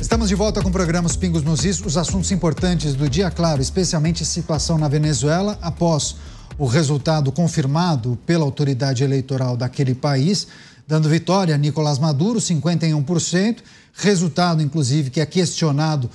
Estamos de volta com o programa Os Pingos nos Is, os assuntos importantes do dia, claro, especialmente a situação na Venezuela, após o resultado confirmado pela autoridade eleitoral daquele país, dando vitória a Nicolás Maduro, 51%, resultado, inclusive, que é questionado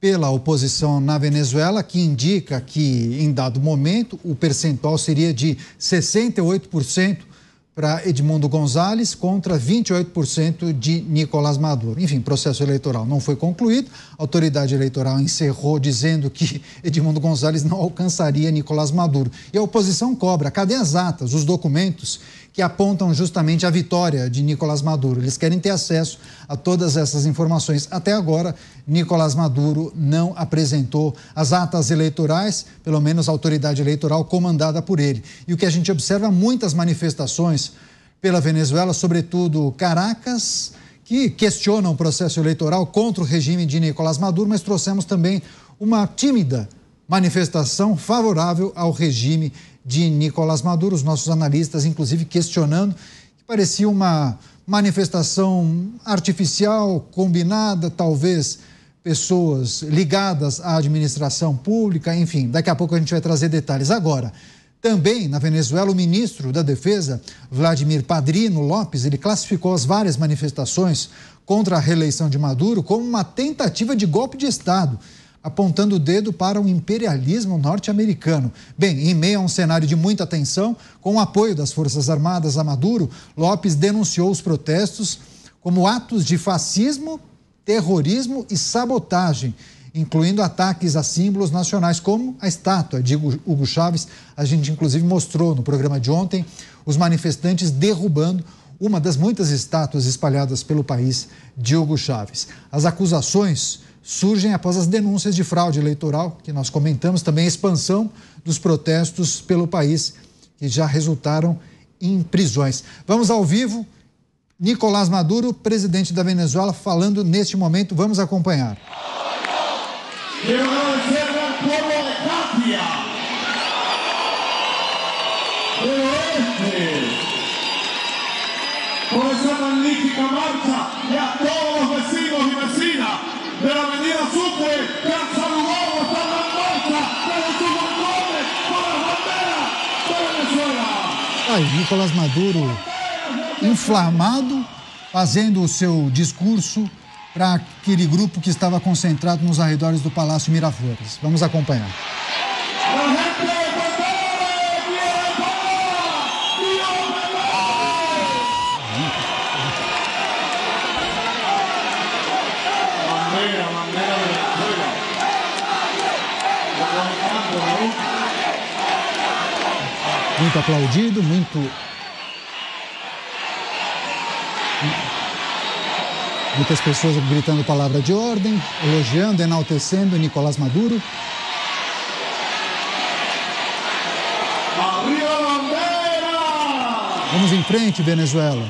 pela oposição na Venezuela, que indica que, em dado momento, o percentual seria de 68% para Edmundo Gonzalez contra 28% de Nicolás Maduro. Enfim, processo eleitoral não foi concluído. A autoridade eleitoral encerrou dizendo que Edmundo Gonzalez não alcançaria Nicolás Maduro. E a oposição cobra. Cadê as atas, os documentos que apontam justamente a vitória de Nicolás Maduro? Eles querem ter acesso a todas essas informações. Até agora, Nicolás Maduro não apresentou as atas eleitorais, pelo menos a autoridade eleitoral comandada por ele. E o que a gente observa, muitas manifestações pela Venezuela, sobretudo Caracas, que questionam o processo eleitoral contra o regime de Nicolás Maduro, mas trouxemos também uma tímida manifestação favorável ao regime de Nicolás Maduro, os nossos analistas, inclusive, questionando que parecia uma manifestação artificial, combinada, talvez pessoas ligadas à administração pública, enfim, daqui a pouco a gente vai trazer detalhes. Agora, também na Venezuela, o ministro da Defesa, Vladimir Padrino Lopes, ele classificou as várias manifestações contra a reeleição de Maduro como uma tentativa de golpe de Estado, apontando o dedo para o imperialismo norte-americano. Bem, em meio a um cenário de muita tensão, com o apoio das Forças Armadas a Maduro, Lopes denunciou os protestos como atos de fascismo, terrorismo e sabotagem, incluindo ataques a símbolos nacionais, como a estátua de Hugo Chávez. A gente, inclusive, mostrou no programa de ontem os manifestantes derrubando uma das muitas estátuas espalhadas pelo país de Hugo Chávez. As acusações surgem após as denúncias de fraude eleitoral, que nós comentamos, também a expansão dos protestos pelo país, que já resultaram em prisões. Vamos ao vivo, Nicolás Maduro, presidente da Venezuela, falando neste momento, vamos acompanhar. Aí, Nicolás Maduro inflamado, fazendo o seu discurso para aquele grupo que estava concentrado nos arredores do Palácio Miraflores. Vamos acompanhar. Muito aplaudido, muitas pessoas gritando palavra de ordem, elogiando, enaltecendo Nicolás Maduro. Vamos em frente, Venezuela.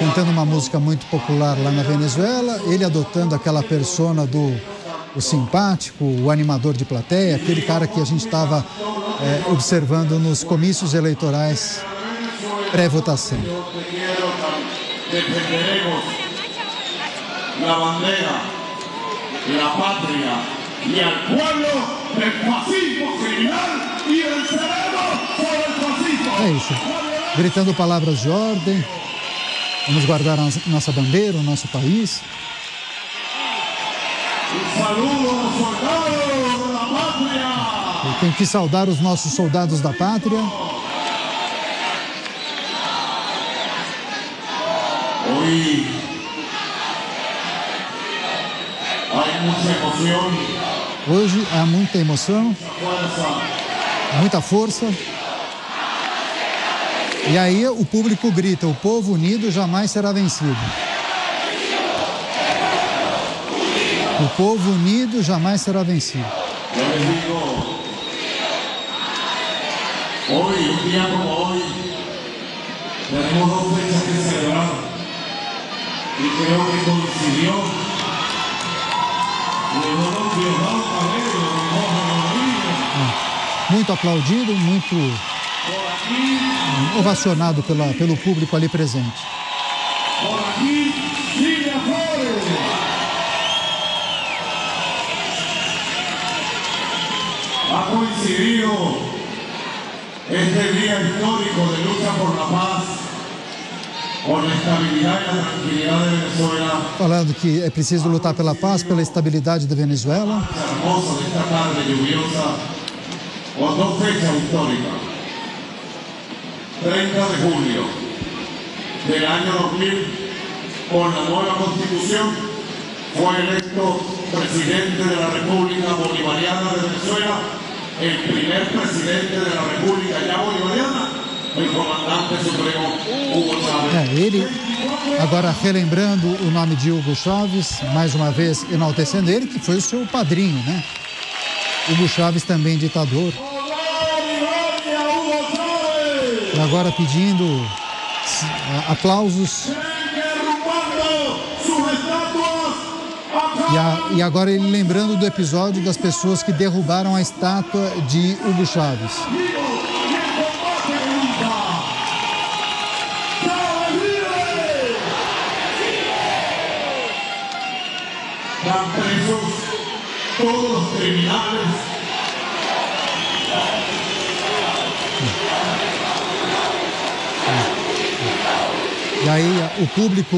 Cantando uma música muito popular lá na Venezuela, ele adotando aquela persona do simpático, o animador de plateia, aquele cara que a gente estava observando nos comícios eleitorais pré-votação. É isso, gritando palavras de ordem, vamos guardar a nossa bandeira, o nosso país. Eu tenho que saudar os nossos soldados da pátria. Hoje há muita emoção, muita força. E aí o público grita: o povo unido jamais será vencido. O povo unido jamais será vencido. Hoje, um dia como hoje, temos duas fechas que celebrar. E creio que coincidiu. Muito aplaudido, muito ovacionado pelo público ali presente. Ha coincidido este día histórico de lucha por la paz, por la estabilidad y la tranquilidad de Venezuela. Falando que é preciso lutar pela paz, pela estabilidade da Venezuela. Hermosa de esta tarde lluviosa, con dos fechas históricas. 30 de julio del año 2000, con la nueva constitución, fue electo presidente de la República Bolivariana de Venezuela, el primer presidente de la República ya bolivariana, el comandante supremo Hugo Chávez. Ele, agora relembrando o nome de Hugo Chávez, mais uma vez enaltecendo ele, que foi o seu padrinho, né? Hugo Chávez também ditador. E agora pedindo aplausos. E agora ele lembrando do episódio das pessoas que derrubaram a estátua de Hugo Chávez. Estão presos todos os criminais. E aí o público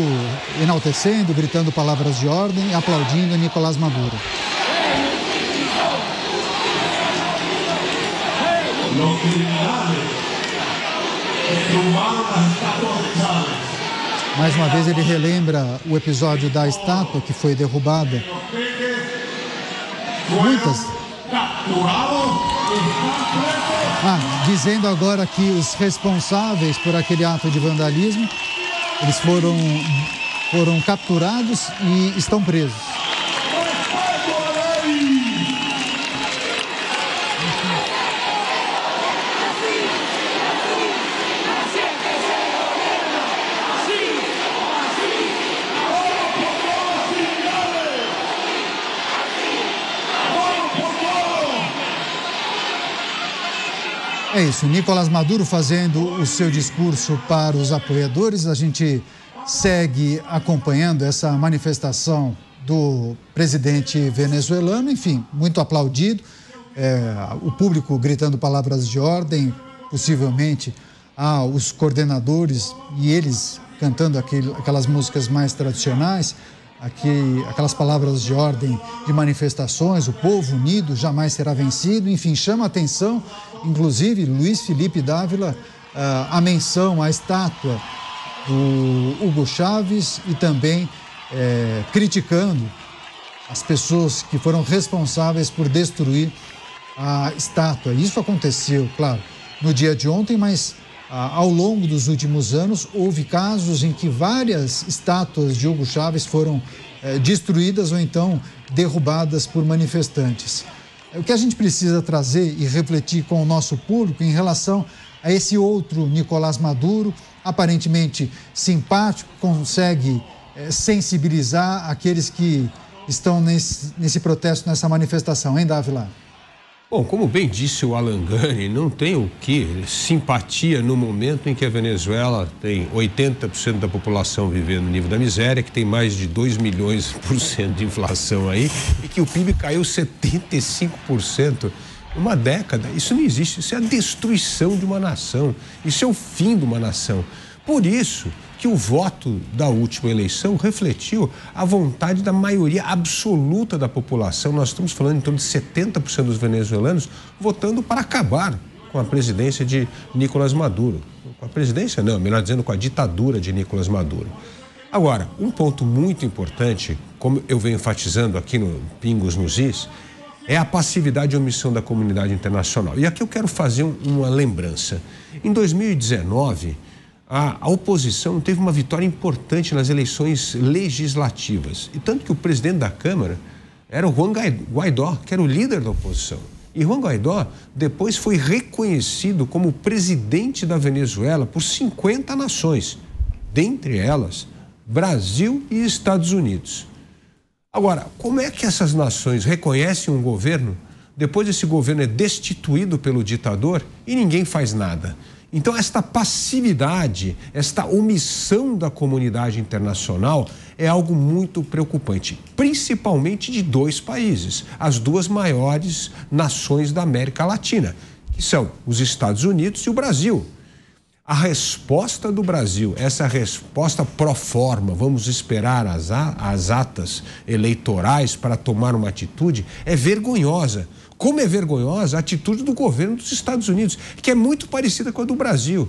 enaltecendo, gritando palavras de ordem e aplaudindo Nicolás Maduro. Os criminais derrubaram a estátua de Chávez. Mais uma vez ele relembra o episódio da estátua que foi derrubada. Muitas. Dizendo agora que os responsáveis por aquele ato de vandalismo, eles foram capturados e estão presos. É isso, Nicolás Maduro fazendo o seu discurso para os apoiadores. A gente segue acompanhando essa manifestação do presidente venezuelano, enfim, muito aplaudido. O público gritando palavras de ordem, possivelmente os coordenadores e eles cantando aquelas músicas mais tradicionais, aquelas palavras de ordem de manifestações, o povo unido jamais será vencido, enfim, chama a atenção, inclusive, Luiz Felipe Dávila, a menção à estátua do Hugo Chávez e também criticando as pessoas que foram responsáveis por destruir a estátua. Isso aconteceu, claro, no dia de ontem, mas ao longo dos últimos anos, houve casos em que várias estátuas de Hugo Chávez foram destruídas ou então derrubadas por manifestantes. O que a gente precisa trazer e refletir com o nosso público em relação a esse outro Nicolás Maduro, aparentemente simpático, consegue sensibilizar aqueles que estão nesse protesto, nessa manifestação, hein, Dávila? Bom, como bem disse o Alan Ghanem, não tem o que simpatia no momento em que a Venezuela tem 80% da população vivendo no nível da miséria, que tem mais de 2 milhões% de inflação aí e que o PIB caiu 75% em uma década. Isso não existe, isso é a destruição de uma nação, isso é o fim de uma nação. Por isso que o voto da última eleição refletiu a vontade da maioria absoluta da população. Nós estamos falando em torno de 70% dos venezuelanos votando para acabar com a presidência de Nicolás Maduro. Com a presidência não, melhor dizendo, com a ditadura de Nicolás Maduro. Agora, um ponto muito importante, como eu venho enfatizando aqui no Pingos nos Is, é a passividade e omissão da comunidade internacional. E aqui eu quero fazer uma lembrança. Em 2019... A oposição teve uma vitória importante nas eleições legislativas. E tanto que o presidente da Câmara era o Juan Guaidó, que era o líder da oposição. E Juan Guaidó depois foi reconhecido como presidente da Venezuela por 50 nações, dentre elas Brasil e Estados Unidos. Agora, como é que essas nações reconhecem um governo, depois esse governo é destituído pelo ditador e ninguém faz nada? Então, esta passividade, esta omissão da comunidade internacional é algo muito preocupante, principalmente de dois países, as duas maiores nações da América Latina, que são os Estados Unidos e o Brasil. A resposta do Brasil, essa resposta pro forma, vamos esperar as atas eleitorais para tomar uma atitude, é vergonhosa. Como é vergonhosa a atitude do governo dos Estados Unidos, que é muito parecida com a do Brasil.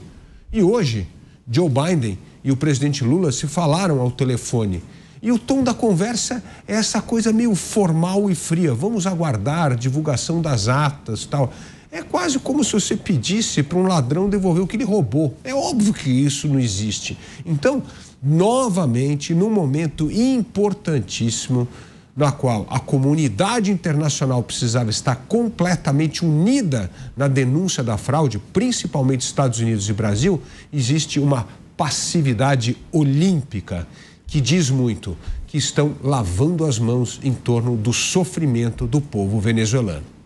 E hoje, Joe Biden e o presidente Lula se falaram ao telefone. E o tom da conversa é essa coisa meio formal e fria. Vamos aguardar divulgação das atas e tal. É quase como se você pedisse para um ladrão devolver o que ele roubou. É óbvio que isso não existe. Então, novamente, num momento importantíssimo, na qual a comunidade internacional precisava estar completamente unida na denúncia da fraude, principalmente Estados Unidos e Brasil, existe uma passividade olímpica que diz muito, que estão lavando as mãos em torno do sofrimento do povo venezuelano.